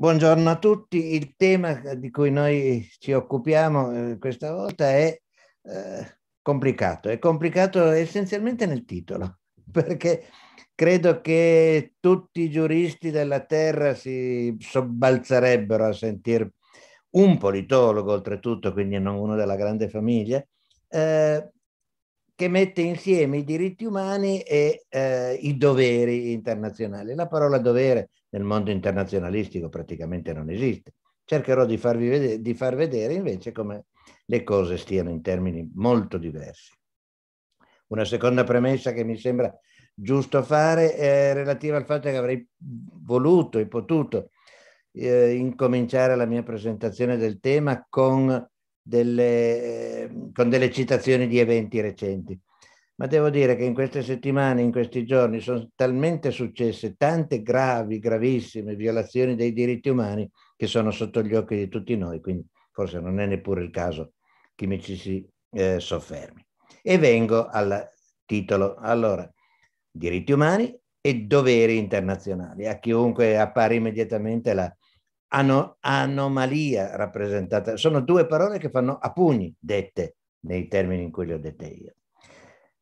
Buongiorno a tutti. Il tema di cui noi ci occupiamo questa volta è complicato. È complicato essenzialmente nel titolo, perché credo che tutti i giuristi della Terra si sobbalzerebbero a sentire un politologo, oltretutto, quindi non uno della grande famiglia, che mette insieme i diritti umani e i doveri internazionali. La parola dovere nel mondo internazionalistico praticamente non esiste. Cercherò di far vedere invece come le cose stiano in termini molto diversi. Una seconda premessa che mi sembra giusto fare è relativa al fatto che avrei voluto e potuto incominciare la mia presentazione del tema con delle citazioni di eventi recenti. Ma devo dire che in queste settimane, in questi giorni, sono talmente successe tante gravissime violazioni dei diritti umani che sono sotto gli occhi di tutti noi, quindi forse non è neppure il caso che mi ci si soffermi. E vengo al titolo. Allora, diritti umani e doveri internazionali. A chiunque appare immediatamente la anomalia rappresentata. Sono due parole che fanno a pugni dette nei termini in cui le ho dette io.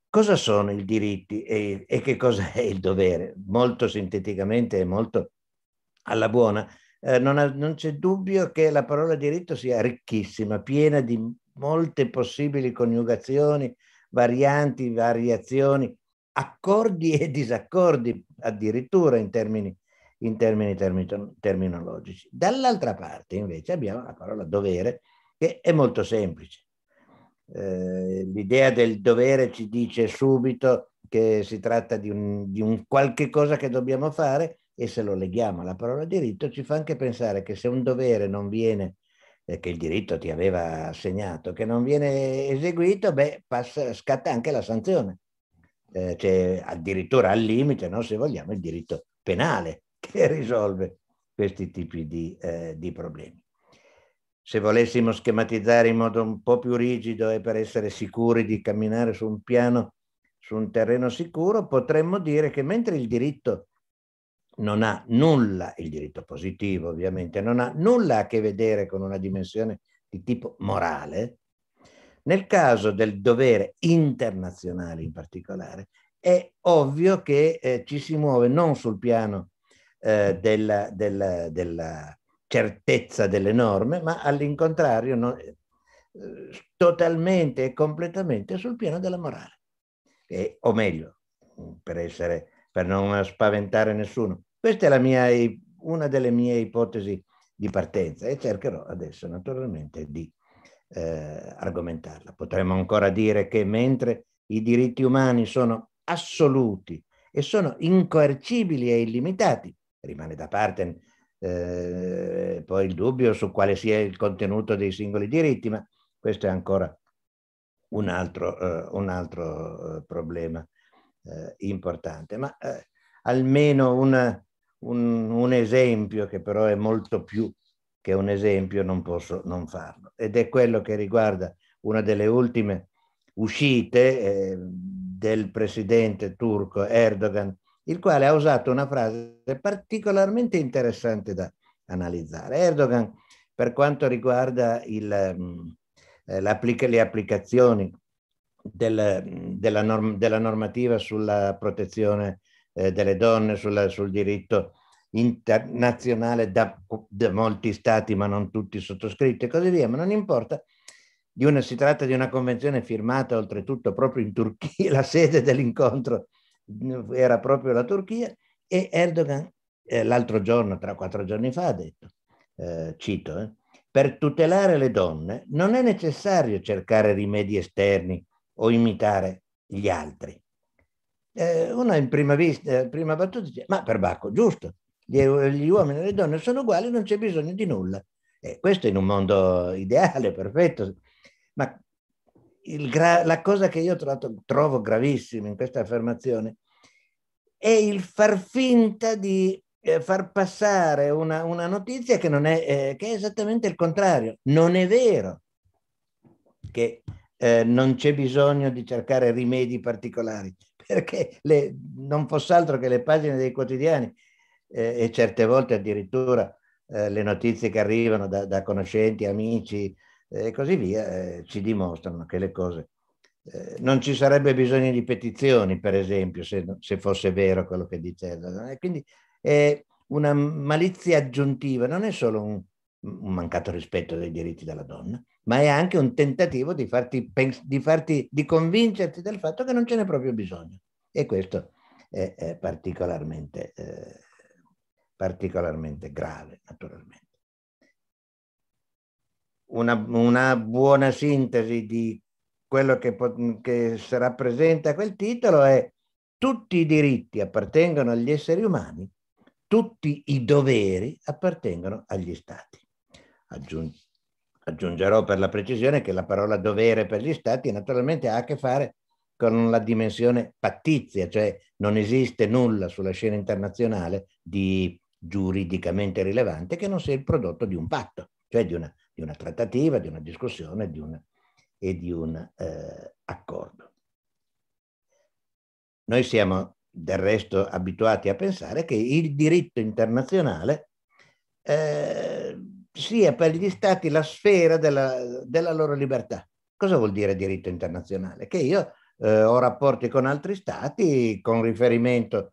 Cosa sono i diritti e che cosa è il dovere? Molto sinteticamente e molto alla buona, non c'è dubbio che la parola diritto sia ricchissima, piena di molte possibili coniugazioni, varianti, variazioni, accordi e disaccordi addirittura in termini terminologici. Dall'altra parte invece abbiamo la parola dovere, che è molto semplice. L'idea del dovere ci dice subito che si tratta di un qualche cosa che dobbiamo fare, e se lo leghiamo alla parola diritto ci fa anche pensare che se un dovere non viene, che il diritto ti aveva assegnato, che non viene eseguito, beh, scatta anche la sanzione. C'è addirittura al limite, no, se vogliamo, il diritto penale, che risolve questi tipi di problemi. Se volessimo schematizzare in modo un po' più rigido e per essere sicuri di camminare su un terreno sicuro, potremmo dire che mentre il diritto non ha nulla, il diritto positivo ovviamente, non ha nulla a che vedere con una dimensione di tipo morale, nel caso del dovere internazionale in particolare, è ovvio che ci si muove non sul piano della certezza delle norme, ma all'incontrario, totalmente e completamente sul piano della morale. O meglio, per non spaventare nessuno, questa è una delle mie ipotesi di partenza, e cercherò adesso naturalmente di argomentarla. Potremmo ancora dire che mentre i diritti umani sono assoluti e sono incoercibili e illimitati, rimane da parte poi il dubbio su quale sia il contenuto dei singoli diritti, ma questo è ancora un altro problema importante. Ma almeno un esempio, che però è molto più che un esempio, non posso non farlo, ed è quello che riguarda una delle ultime uscite del presidente turco Erdogan, il quale ha usato una frase particolarmente interessante da analizzare. Erdogan, per quanto riguarda le applicazioni della normativa sulla protezione delle donne, sul diritto internazionale da molti stati, ma non tutti sottoscritti e così via, ma non importa, si tratta di una convenzione firmata oltretutto proprio in Turchia, la sede dell'incontro era proprio la Turchia, e Erdogan l'altro giorno, 4 giorni fa, ha detto, cito, per tutelare le donne non è necessario cercare rimedi esterni o imitare gli altri. Una in prima battuta dice, ma perbacco, giusto, gli uomini e le donne sono uguali, non c'è bisogno di nulla. Questo in un mondo ideale, perfetto, ma la cosa che io trovo gravissima in questa affermazione è il far finta di far passare una notizia che non è, che è esattamente il contrario. Non è vero che non c'è bisogno di cercare rimedi particolari, perché non fosse altro che le pagine dei quotidiani e certe volte addirittura le notizie che arrivano da conoscenti, amici e così via, ci dimostrano che le cose... non ci sarebbe bisogno di petizioni, per esempio, se fosse vero quello che dice Erdogan. E quindi è una malizia aggiuntiva, non è solo un mancato rispetto dei diritti della donna, ma è anche un tentativo di convincerti del fatto che non ce n'è proprio bisogno. E questo è particolarmente grave, naturalmente. Una buona sintesi di quello che si rappresenta quel titolo è: tutti i diritti appartengono agli esseri umani, tutti i doveri appartengono agli Stati. Aggiungerò per la precisione che la parola dovere per gli Stati naturalmente ha a che fare con la dimensione pattizia, cioè non esiste nulla sulla scena internazionale di giuridicamente rilevante che non sia il prodotto di un patto, cioè di una trattativa, di una discussione, di un accordo. Noi siamo del resto abituati a pensare che il diritto internazionale sia per gli Stati la sfera della loro libertà. Cosa vuol dire diritto internazionale? Che io ho rapporti con altri Stati con riferimento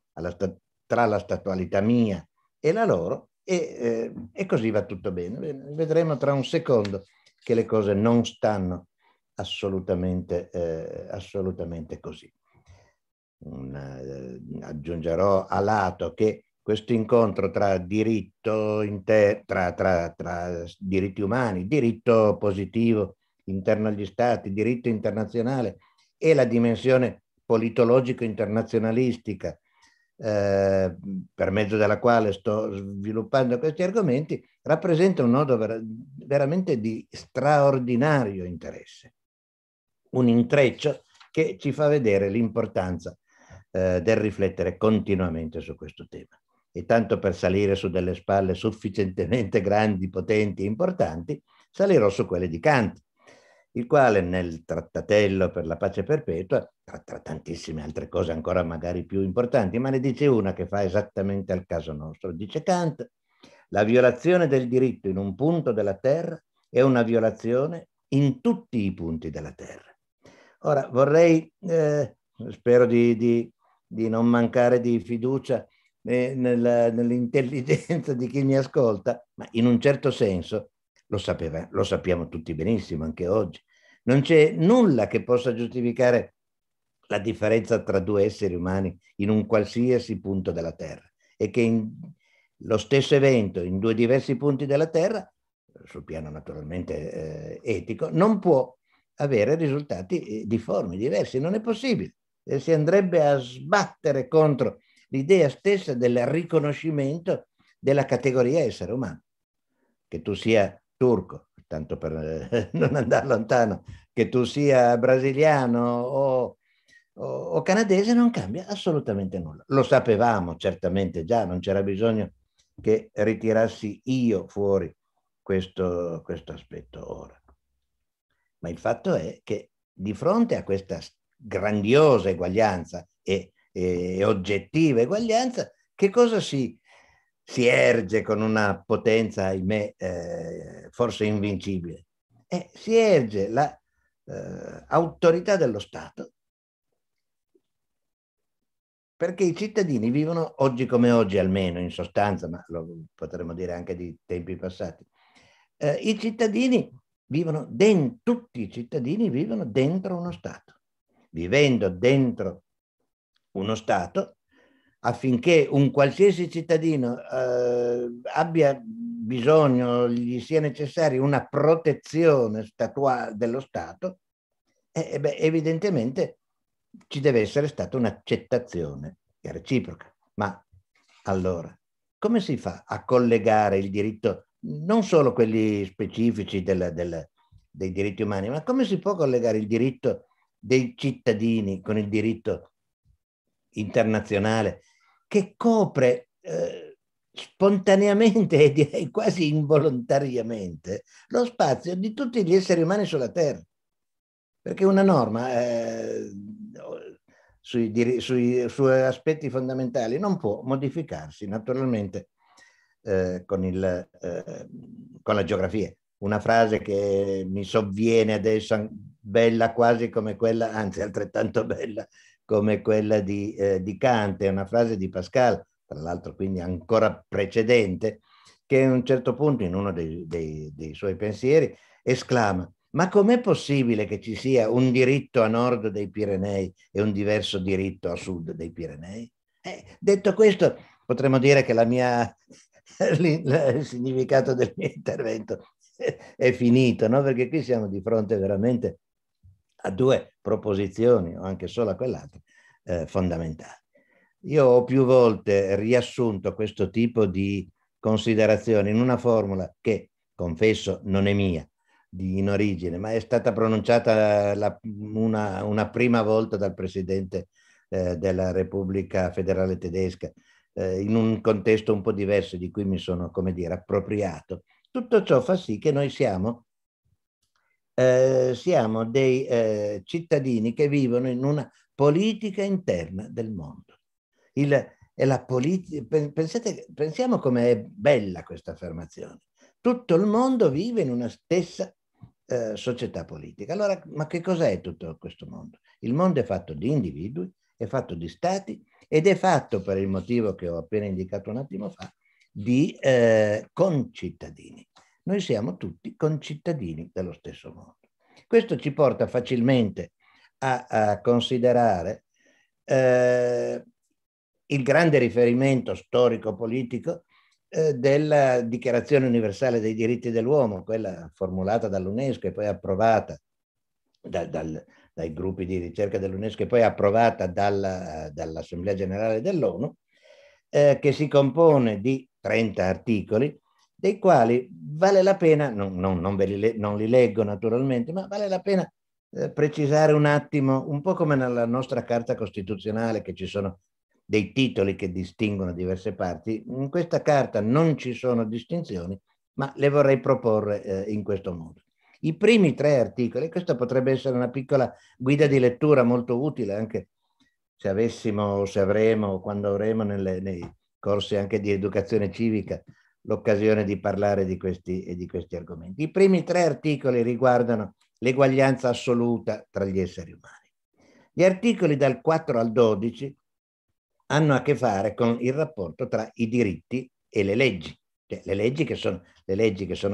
tra la statualità mia e la loro e così va tutto bene. Vedremo tra un secondo che le cose non stanno assolutamente così. Aggiungerò a lato che questo incontro tra diritti umani, diritto positivo interno agli Stati, diritto internazionale e la dimensione politologico-internazionalistica per mezzo della quale sto sviluppando questi argomenti, rappresenta un nodo veramente di straordinario interesse. Un intreccio che ci fa vedere l'importanza del riflettere continuamente su questo tema. E tanto per salire su delle spalle sufficientemente grandi, potenti e importanti, salirò su quelle di Kant, il quale nel trattatello per la pace perpetua, tra tantissime altre cose ancora magari più importanti, ma ne dice una che fa esattamente al caso nostro. Dice Kant: la violazione del diritto in un punto della terra è una violazione in tutti i punti della terra. Ora vorrei, spero di non mancare di fiducia nell'intelligenza di chi mi ascolta, ma in un certo senso lo sappiamo tutti benissimo anche oggi. Non c'è nulla che possa giustificare la differenza tra due esseri umani in un qualsiasi punto della terra, e che lo stesso evento in due diversi punti della terra, sul piano naturalmente etico, non può avere risultati difformi, diversi. Non è possibile. Si andrebbe a sbattere contro l'idea stessa del riconoscimento della categoria essere umano. Che tu sia turco, tanto per non andare lontano, che tu sia brasiliano o canadese, non cambia assolutamente nulla. Lo sapevamo certamente già, non c'era bisogno che ritirassi io fuori questo aspetto ora. Ma il fatto è che di fronte a questa grandiosa eguaglianza e oggettiva eguaglianza, che cosa si erge con una potenza, ahimè, forse invincibile? Si erge l'autorità dello Stato, perché i cittadini vivono oggi come oggi, almeno in sostanza, ma lo potremmo dire anche di tempi passati. I cittadini vivono tutti i cittadini vivono dentro uno Stato. Vivendo dentro uno Stato, affinché un qualsiasi cittadino abbia bisogno, gli sia necessaria una protezione statuale dello Stato, evidentemente ci deve essere stata un'accettazione reciproca. Ma allora, come si fa a collegare il diritto, non solo quelli specifici dei diritti umani, ma come si può collegare il diritto dei cittadini con il diritto internazionale, che copre spontaneamente e direi quasi involontariamente lo spazio di tutti gli esseri umani sulla Terra? Perché una norma sui suoi aspetti fondamentali non può modificarsi naturalmente con la geografia. Una frase che mi sovviene adesso, bella quasi come quella, anzi altrettanto bella come quella di Kant, è una frase di Pascal, tra l'altro quindi ancora precedente, che a un certo punto in uno dei suoi pensieri esclama: ma com'è possibile che ci sia un diritto a nord dei Pirenei e un diverso diritto a sud dei Pirenei? Detto questo, potremmo dire che il significato del mio intervento è finito, no? Perché qui siamo di fronte veramente a due proposizioni, o anche solo a quell'altra, fondamentali. Io ho più volte riassunto questo tipo di considerazioni in una formula che, confesso, non è mia in origine, ma è stata pronunciata una prima volta dal presidente della Repubblica Federale Tedesca, in un contesto un po' diverso di cui mi sono, come dire, appropriato. Tutto ciò fa sì che noi siamo dei cittadini che vivono in una politica interna del mondo. Pensiamo com'è bella questa affermazione. Tutto il mondo vive in una stessa società politica. Allora, ma che cos'è tutto questo mondo? Il mondo è fatto di individui, è fatto di stati ed è fatto, per il motivo che ho appena indicato un attimo fa, di concittadini. Noi siamo tutti concittadini dello stesso mondo. Questo ci porta facilmente a considerare il grande riferimento storico-politico della Dichiarazione Universale dei Diritti dell'Uomo, quella formulata dall'UNESCO e poi approvata dai gruppi di ricerca dell'UNESCO e poi approvata dall'Assemblea Generale dell'ONU, che si compone di 30 articoli, dei quali vale la pena, non li leggo naturalmente, ma vale la pena precisare un attimo, un po' come nella nostra Carta Costituzionale, che ci sono dei titoli che distinguono diverse parti. In questa carta non ci sono distinzioni, ma le vorrei proporre in questo modo. I primi 3 articoli, questa potrebbe essere una piccola guida di lettura molto utile anche se avessimo, se avremo, quando avremo nei corsi anche di educazione civica l'occasione di parlare di questi argomenti. I primi 3 articoli riguardano l'eguaglianza assoluta tra gli esseri umani. Gli articoli dal 4 al 12 hanno a che fare con il rapporto tra i diritti e le leggi, cioè le leggi che sono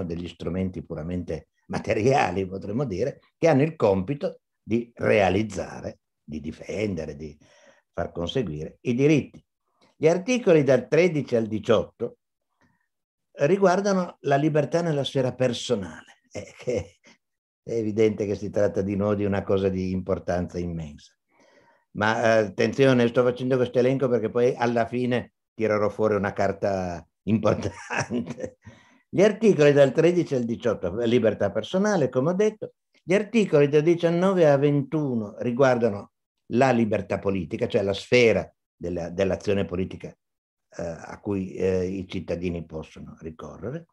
degli strumenti puramente materiali, potremmo dire, che hanno il compito di realizzare, di difendere, di far conseguire i diritti. Gli articoli dal 13 al 18 riguardano la libertà nella sfera personale, che è evidente che si tratta di noi di una cosa di importanza immensa. Ma attenzione, sto facendo questo elenco perché poi alla fine tirerò fuori una carta importante. Gli articoli dal 13 al 18, libertà personale, come ho detto. Gli articoli da 19 a 21 riguardano la libertà politica, cioè la sfera dell'azione politica a cui i cittadini possono ricorrere.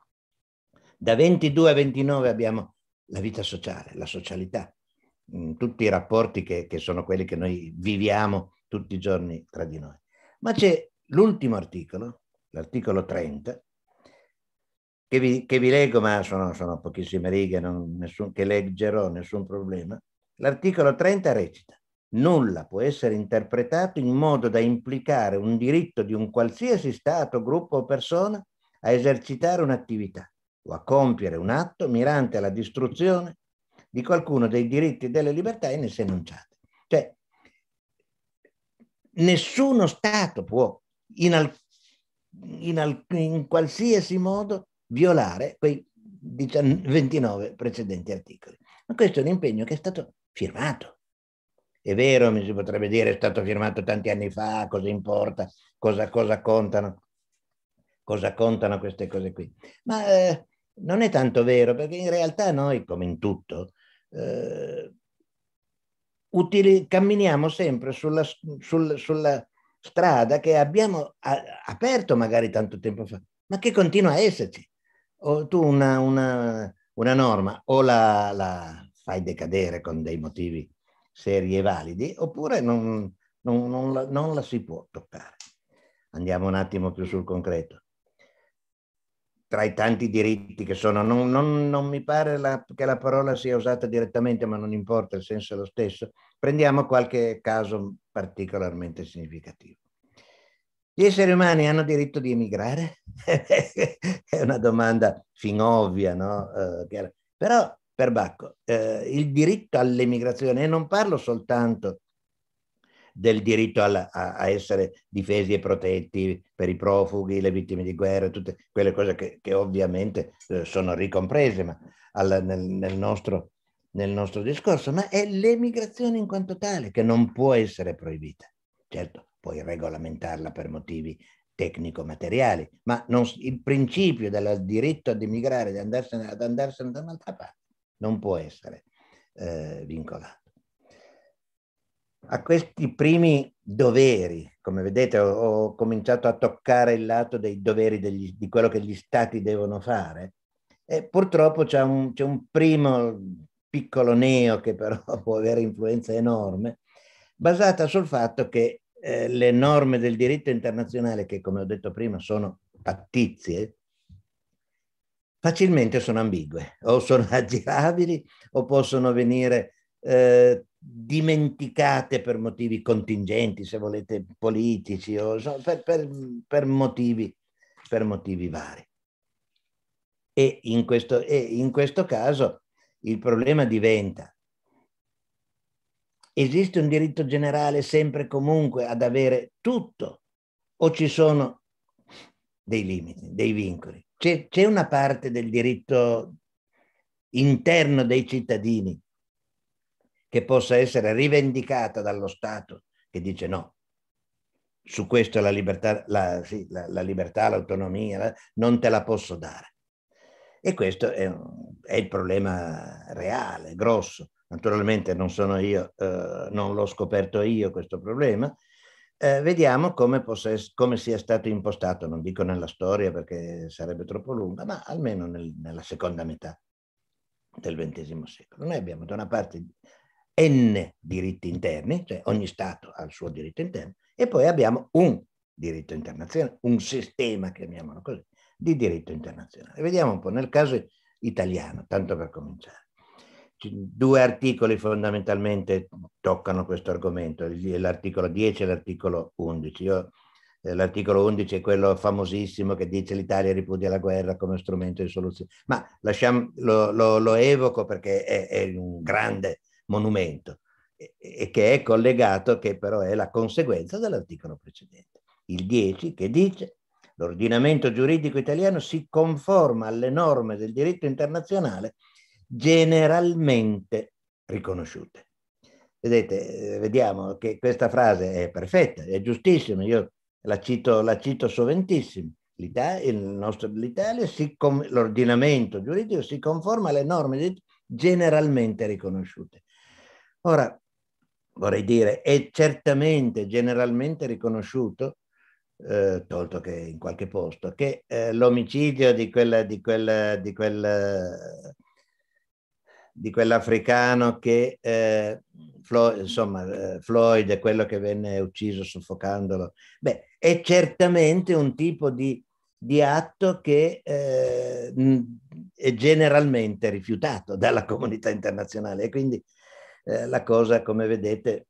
Da 22 a 29 abbiamo la vita sociale, la socialità, tutti i rapporti che sono quelli che noi viviamo tutti i giorni tra di noi. Ma c'è l'ultimo articolo, l'articolo 30, che vi leggo, ma sono pochissime righe, che leggerò, nessun problema. L'articolo 30 recita: nulla può essere interpretato in modo da implicare un diritto di un qualsiasi stato, gruppo o persona a esercitare un'attività o a compiere un atto mirante alla distruzione di qualcuno dei diritti e delle libertà in esse enunciate. Cioè, nessuno Stato può in qualsiasi modo violare quei 29 precedenti articoli. Ma questo è un impegno che è stato firmato. È vero, mi si potrebbe dire, è stato firmato tanti anni fa, cosa importa, cosa contano queste cose qui. Ma non è tanto vero, perché in realtà noi, come in tutto, camminiamo sempre sulla strada che abbiamo aperto magari tanto tempo fa, ma che continua a esserci. O tu una norma o la fai decadere con dei motivi seri e validi, oppure non la si può toccare. Andiamo un attimo più sul concreto. tra i tanti diritti che sono, non mi pare che la parola sia usata direttamente, ma non importa, il senso è lo stesso. Prendiamo qualche caso particolarmente significativo. Gli esseri umani hanno diritto di emigrare? È una domanda fin ovvia, no? Però, perbacco, il diritto all'emigrazione, e non parlo soltanto del diritto a essere difesi e protetti per i profughi, le vittime di guerra, tutte quelle cose che ovviamente sono ricomprese ma nel nostro discorso, ma è l'emigrazione in quanto tale che non può essere proibita. Certo, puoi regolamentarla per motivi tecnico-materiali, ma il principio del diritto ad emigrare, di andarsene da un'altra parte, non può essere vincolato. A questi primi doveri, come vedete, ho cominciato a toccare il lato dei doveri di quello che gli stati devono fare, e purtroppo c'è un primo piccolo neo che però può avere influenza enorme, basata sul fatto che le norme del diritto internazionale, che come ho detto prima sono pattizie, facilmente sono ambigue, o sono aggirabili o possono venire dimenticate per motivi contingenti, se volete politici, o per motivi vari. E in questo caso il problema diventa: esiste un diritto generale sempre e comunque ad avere tutto, o ci sono dei limiti, dei vincoli? C'è una parte del diritto interno dei cittadini che possa essere rivendicata dallo Stato, che dice no, su questo la libertà, l'autonomia, non te la posso dare. E questo è il problema reale, grosso. Naturalmente non sono io, non l'ho scoperto io questo problema. Vediamo come sia stato impostato, non dico nella storia perché sarebbe troppo lunga, ma almeno nella seconda metà del XX secolo. Noi abbiamo da una parte n diritti interni, cioè ogni Stato ha il suo diritto interno, e poi abbiamo un diritto internazionale, un sistema, chiamiamolo così, di diritto internazionale. Vediamo un po' nel caso italiano, tanto per cominciare. Due articoli fondamentalmente toccano questo argomento, l'articolo 10 e l'articolo 11. L'articolo 11 è quello famosissimo che dice l'Italia ripudia la guerra come strumento di soluzione, ma lo evoco perché è un grande monumento, e che è collegato, che però è la conseguenza dell'articolo precedente, il 10, che dice: l'ordinamento giuridico italiano si conforma alle norme del diritto internazionale generalmente riconosciute. Vedete, vediamo che questa frase è perfetta, è giustissima, io la cito soventissimo. L'ordinamento giuridico si conforma alle norme generalmente riconosciute. Ora, vorrei dire, è certamente generalmente riconosciuto, tolto che in qualche posto, che l'omicidio di quell'africano che, Floyd, è quello che venne ucciso soffocandolo, beh, è certamente un tipo di atto che è generalmente rifiutato dalla comunità internazionale, e quindi la cosa, come vedete,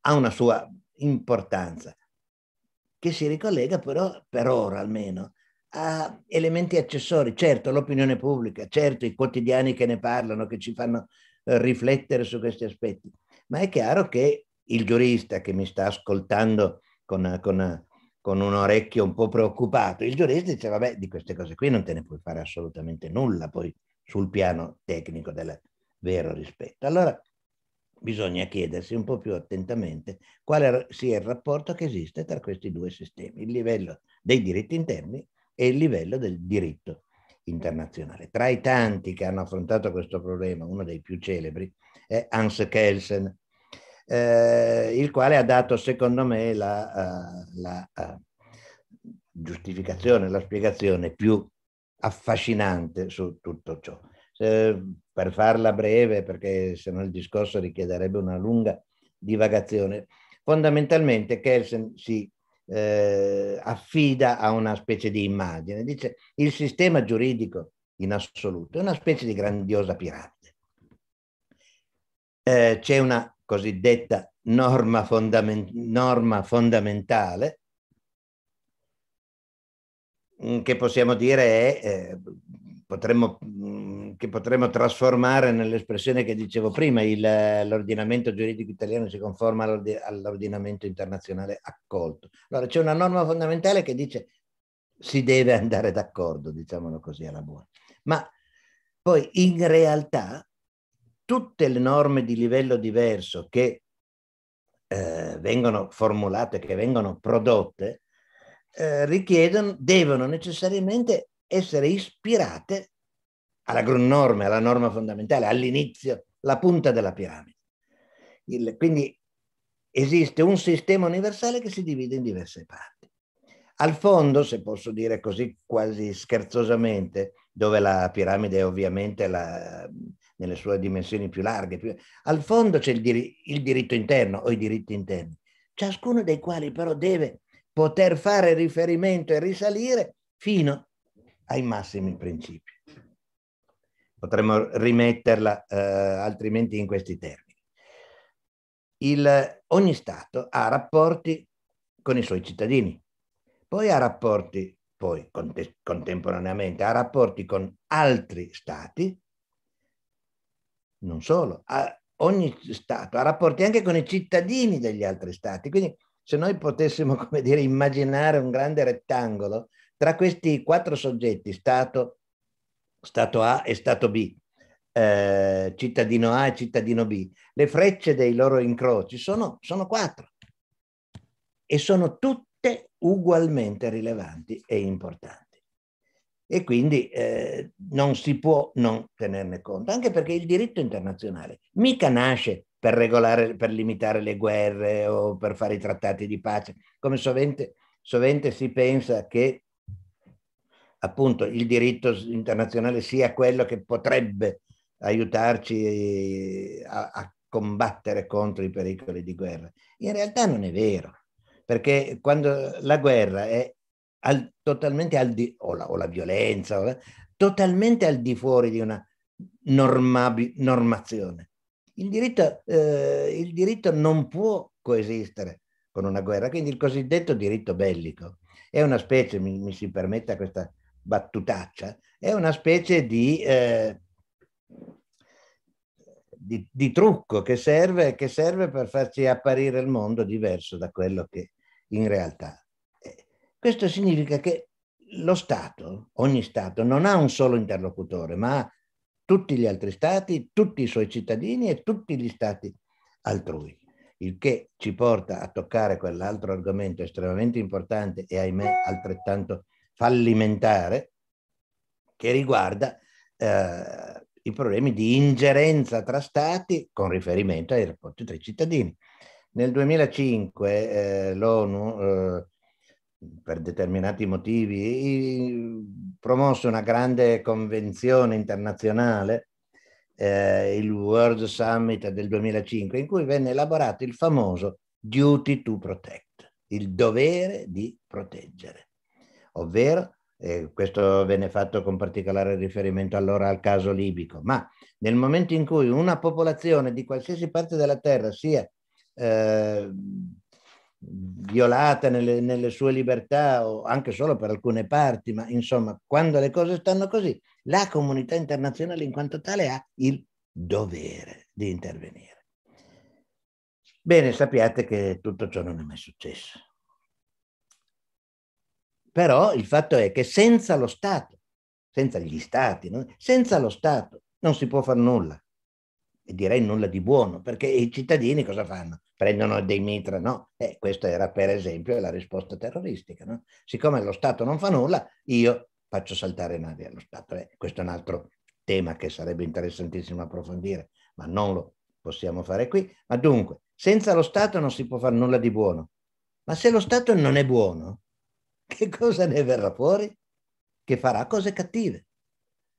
ha una sua importanza che si ricollega però, per ora almeno, a elementi accessori. Certo, l'opinione pubblica, certo i quotidiani che ne parlano, che ci fanno riflettere su questi aspetti, ma è chiaro che il giurista che mi sta ascoltando con un orecchio un po' preoccupato, il giurista dice: vabbè, di queste cose qui non te ne puoi fare assolutamente nulla poi sul piano tecnico del vero rispetto. Allora, bisogna chiedersi un po' più attentamente quale sia il rapporto che esiste tra questi due sistemi, il livello dei diritti interni e il livello del diritto internazionale. Tra i tanti che hanno affrontato questo problema, uno dei più celebri è Hans Kelsen, il quale ha dato, secondo me, la giustificazione, la spiegazione più affascinante su tutto ciò. Per farla breve, perché sennò il discorso richiederebbe una lunga divagazione, fondamentalmente Kelsen si affida a una specie di immagine. Dice: il sistema giuridico in assoluto è una specie di grandiosa piramide. C'è una cosiddetta norma fondamentale, che possiamo dire è, potremmo trasformare nell'espressione che dicevo prima: l'ordinamento giuridico italiano si conforma all'ordinamento internazionale accolto. Allora c'è una norma fondamentale che dice si deve andare d'accordo, diciamolo così alla buona. Ma poi in realtà tutte le norme di livello diverso che vengono formulate, che vengono prodotte, devono necessariamente essere ispirate alla grundnorme, alla norma fondamentale, all'inizio, la punta della piramide. Quindi esiste un sistema universale che si divide in diverse parti. Al fondo, se posso dire così quasi scherzosamente, dove la piramide è ovviamente nelle sue dimensioni più larghe, al fondo c'è il diritto interno o i diritti interni, ciascuno dei quali però deve poter fare riferimento e risalire fino ai massimi principi. Potremmo rimetterla altrimenti in questi termini. Ogni Stato ha rapporti con i suoi cittadini, poi ha rapporti, poi contemporaneamente ha rapporti con altri Stati, non solo, ogni Stato ha rapporti anche con i cittadini degli altri Stati. Quindi se noi potessimo, come dire, immaginare un grande rettangolo tra questi quattro soggetti, Stato A e Stato B, cittadino A e cittadino B, le frecce dei loro incroci sono quattro e sono tutte ugualmente rilevanti e importanti. E quindi non si può non tenerne conto, anche perché il diritto internazionale mica nasce per limitare le guerre o per fare i trattati di pace, come sovente si pensa che appunto il diritto internazionale sia quello che potrebbe aiutarci a combattere contro i pericoli di guerra. In realtà non è vero, perché quando la guerra è totalmente o la violenza, totalmente al di fuori di una normazione. Il diritto non può coesistere con una guerra, quindi il cosiddetto diritto bellico è una specie, mi si permetta questa battutaccia, è una specie di trucco che serve per farci apparire il mondo diverso da quello che in realtà è. Questo significa che lo Stato, ogni Stato, non ha un solo interlocutore, ma ha tutti gli altri Stati, tutti i suoi cittadini e tutti gli Stati altrui, il che ci porta a toccare quell'altro argomento estremamente importante e ahimè altrettanto fallimentare, che riguarda i problemi di ingerenza tra Stati con riferimento ai rapporti tra i cittadini. Nel 2005 l'ONU, per determinati motivi, promosse una grande convenzione internazionale, il World Summit del 2005, in cui venne elaborato il famoso duty to protect, il dovere di proteggere, ovvero, questo venne fatto con particolare riferimento allora al caso libico, ma nel momento in cui una popolazione di qualsiasi parte della terra sia violata nelle sue libertà o anche solo per alcune parti, ma insomma quando le cose stanno così, la comunità internazionale in quanto tale ha il dovere di intervenire. Bene, sappiate che tutto ciò non è mai successo. Però il fatto è che senza lo Stato, senza gli Stati, senza lo Stato non si può fare nulla. E direi nulla di buono, perché i cittadini cosa fanno? Prendono dei mitra, no? Questa era per esempio la risposta terroristica, no? Siccome lo Stato non fa nulla, io faccio saltare in aria lo Stato. Questo è un altro tema che sarebbe interessantissimo approfondire, ma non lo possiamo fare qui. Ma dunque, senza lo Stato non si può fare nulla di buono. Ma se lo Stato non è buono, che cosa ne verrà fuori? Che farà cose cattive.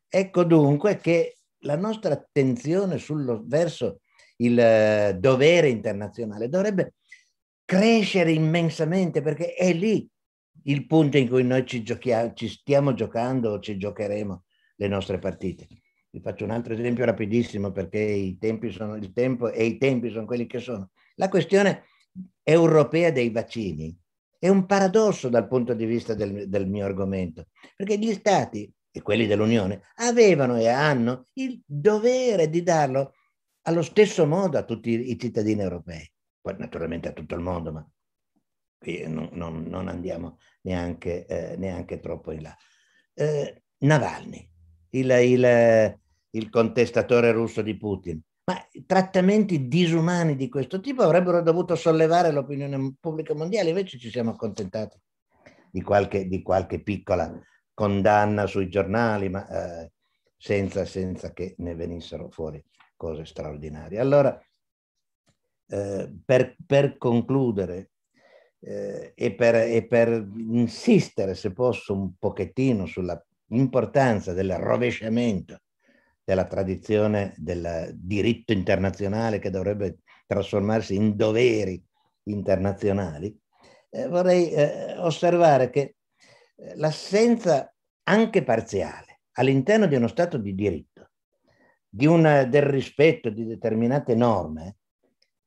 Ecco dunque che la nostra attenzione verso il dovere internazionale dovrebbe crescere immensamente, perché è lì il punto in cui noi ci stiamo giocando o ci giocheremo le nostre partite. Vi faccio un altro esempio rapidissimo, perché i tempi sono quelli che sono. La questione europea dei vaccini è un paradosso dal punto di vista del mio argomento, perché gli Stati, e quelli dell'Unione, avevano e hanno il dovere di darlo allo stesso modo a tutti i cittadini europei, poi naturalmente a tutto il mondo, ma qui non andiamo neanche troppo in là. Navalny, il contestatore russo di Putin, ma trattamenti disumani di questo tipo avrebbero dovuto sollevare l'opinione pubblica mondiale, invece ci siamo accontentati di qualche piccola condanna sui giornali, ma senza che ne venissero fuori cose straordinarie. Allora, per concludere e per insistere, se posso, un pochettino sulla importanza del rovesciamento della tradizione del diritto internazionale, che dovrebbe trasformarsi in doveri internazionali, vorrei osservare che l'assenza anche parziale all'interno di uno Stato di diritto del rispetto di determinate norme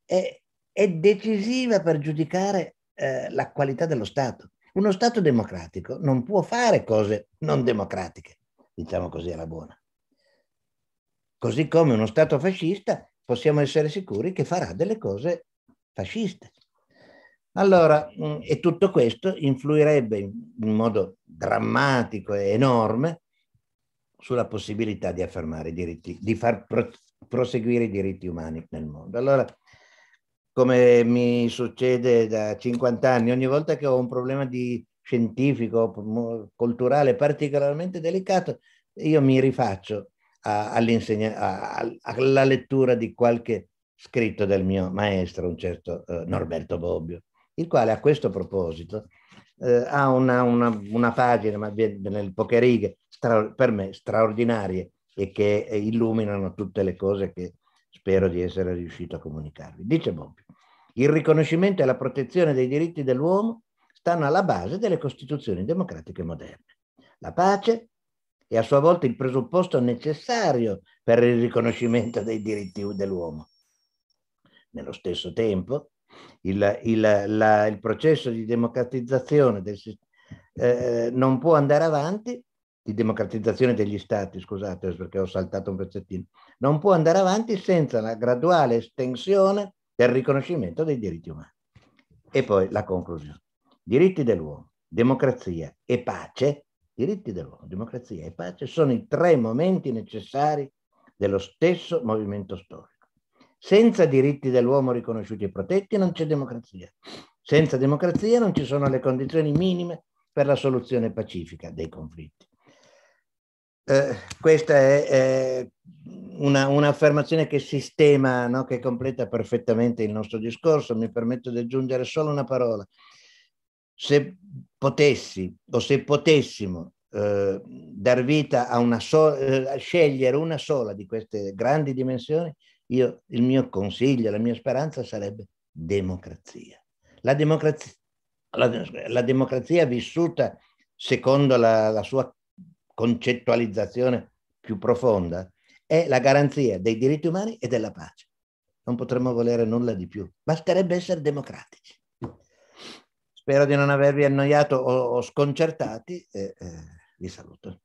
è decisiva per giudicare la qualità dello Stato. Uno Stato democratico non può fare cose non democratiche, diciamo così alla buona. Così come uno Stato fascista possiamo essere sicuri che farà delle cose fasciste. Allora, e tutto questo influirebbe in modo drammatico e enorme sulla possibilità di affermare i diritti, di far proseguire i diritti umani nel mondo. Allora, come mi succede da 50 anni, ogni volta che ho un problema scientifico, culturale particolarmente delicato, io mi rifaccio alla lettura di qualche scritto del mio maestro, un certo Norberto Bobbio, il quale a questo proposito ha una pagina, ma nel poche righe, per me straordinarie, e che illuminano tutte le cose che spero di essere riuscito a comunicarvi. Dice Bobbio: il riconoscimento e la protezione dei diritti dell'uomo stanno alla base delle costituzioni democratiche moderne. La pace è a sua volta il presupposto necessario per il riconoscimento dei diritti dell'uomo. Nello stesso tempo, il processo di democratizzazione non può andare avanti, di democratizzazione degli Stati, scusate perché ho saltato un pezzettino, non può andare avanti senza la graduale estensione del riconoscimento dei diritti umani. E poi la conclusione. Diritti dell'uomo, democrazia e pace, diritti dell'uomo, democrazia e pace sono i tre momenti necessari dello stesso movimento storico. Senza diritti dell'uomo riconosciuti e protetti non c'è democrazia. Senza democrazia non ci sono le condizioni minime per la soluzione pacifica dei conflitti. Questa è un'affermazione che sistema, no? Che completa perfettamente il nostro discorso. Mi permetto di aggiungere solo una parola. Se potessi o se potessimo dar vita a scegliere una sola di queste grandi dimensioni, il mio consiglio, la mia speranza sarebbe democrazia. La democrazia vissuta secondo la sua concettualizzazione più profonda è la garanzia dei diritti umani e della pace. Non potremmo volere nulla di più, basterebbe essere democratici. Spero di non avervi annoiato o sconcertati e vi saluto.